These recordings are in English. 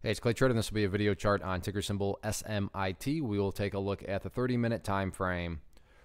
Hey, it's ClayTrader, and this will be a video chart on ticker symbol SMIT. We will take a look at the 30-minute time frame.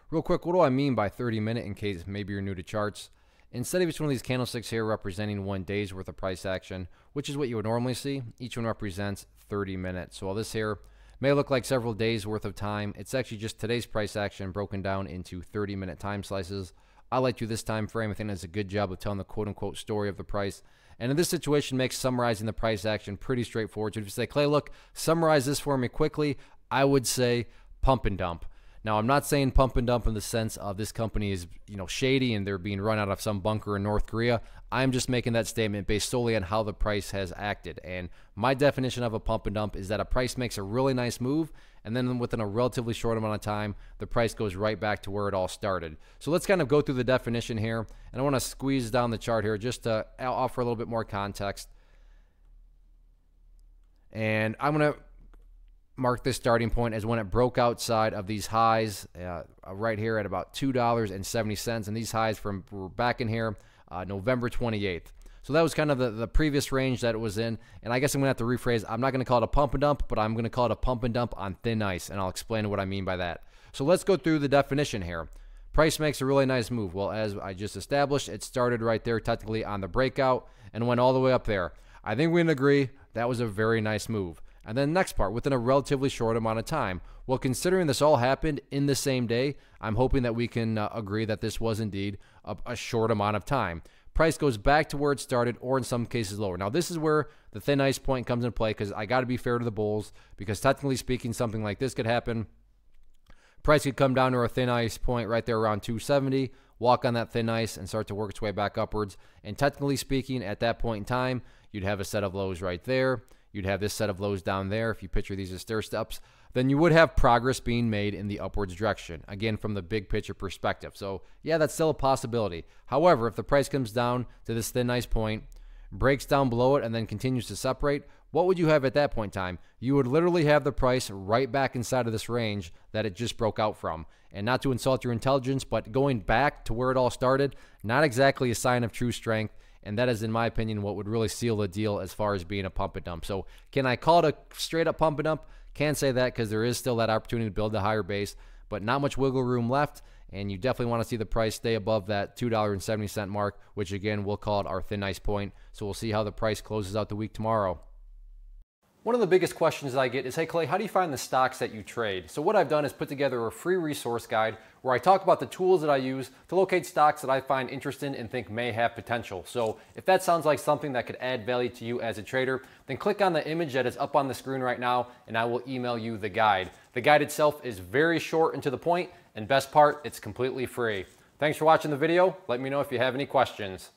Real quick, what do I mean by 30-minute in case maybe you're new to charts? Instead of each one of these candlesticks here representing one day's worth of price action, which is what you would normally see, each one represents 30 minutes. So while this here may look like several days worth of time, it's actually just today's price action broken down into 30-minute time slices. I like to do this time frame. I think that's a good job of telling the quote-unquote story of the price. And in this situation, makes summarizing the price action pretty straightforward. So if you say, Clay, look, summarize this for me quickly, I would say pump and dump. Now, I'm not saying pump and dump in the sense of this company is, shady and they're being run out of some bunker in North Korea. I'm just making that statement based solely on how the price has acted. And my definition of a pump and dump is that a price makes a really nice move, and then within a relatively short amount of time, the price goes right back to where it all started. So let's kind of go through the definition here. And I want to squeeze down the chart here just to offer a little bit more context. And I'm going to mark this starting point as when it broke outside of these highs right here at about $2.70. And these highs were back in here November 28th. So that was kind of the previous range that it was in. And I guess I'm going to have to rephrase. I'm not going to call it a pump and dump, but I'm going to call it a pump and dump on thin ice. And I'll explain what I mean by that. So let's go through the definition here. Price makes a really nice move. Well, as I just established, it started right there technically on the breakout and went all the way up there. I think we can agree that was a very nice move. And then next part, within a relatively short amount of time. Well, considering this all happened in the same day, I'm hoping that we can agree that this was indeed a short amount of time. Price goes back to where it started, or in some cases lower. Now, this is where the thin ice point comes into play, because I got to be fair to the bulls, because technically speaking, something like this could happen. Price could come down to a thin ice point right there around 270, walk on that thin ice, and start to work its way back upwards. And technically speaking, at that point in time, you'd have a set of lows right there. You'd have this set of lows down there. If you picture these as stair steps, then you would have progress being made in the upwards direction, again, from the big picture perspective. So yeah, that's still a possibility. However, if the price comes down to this thin ice point, breaks down below it, and then continues to separate, what would you have at that point in time? You would literally have the price right back inside of this range that it just broke out from. And not to insult your intelligence, but going back to where it all started, not exactly a sign of true strength. And that is, in my opinion, what would really seal the deal as far as being a pump and dump. So can I call it a straight up pump and dump? Can't say that, because there is still that opportunity to build a higher base, but not much wiggle room left. And you definitely want to see the price stay above that $2.70 mark, which again, we'll call it our thin ice point. So we'll see how the price closes out the week tomorrow. One of the biggest questions that I get is, hey Clay, how do you find the stocks that you trade? So what I've done is put together a free resource guide where I talk about the tools that I use to locate stocks that I find interesting and think may have potential. So if that sounds like something that could add value to you as a trader, then click on the image that is up on the screen right now and I will email you the guide. The guide itself is very short and to the point, and best part, it's completely free. Thanks for watching the video. Let me know if you have any questions.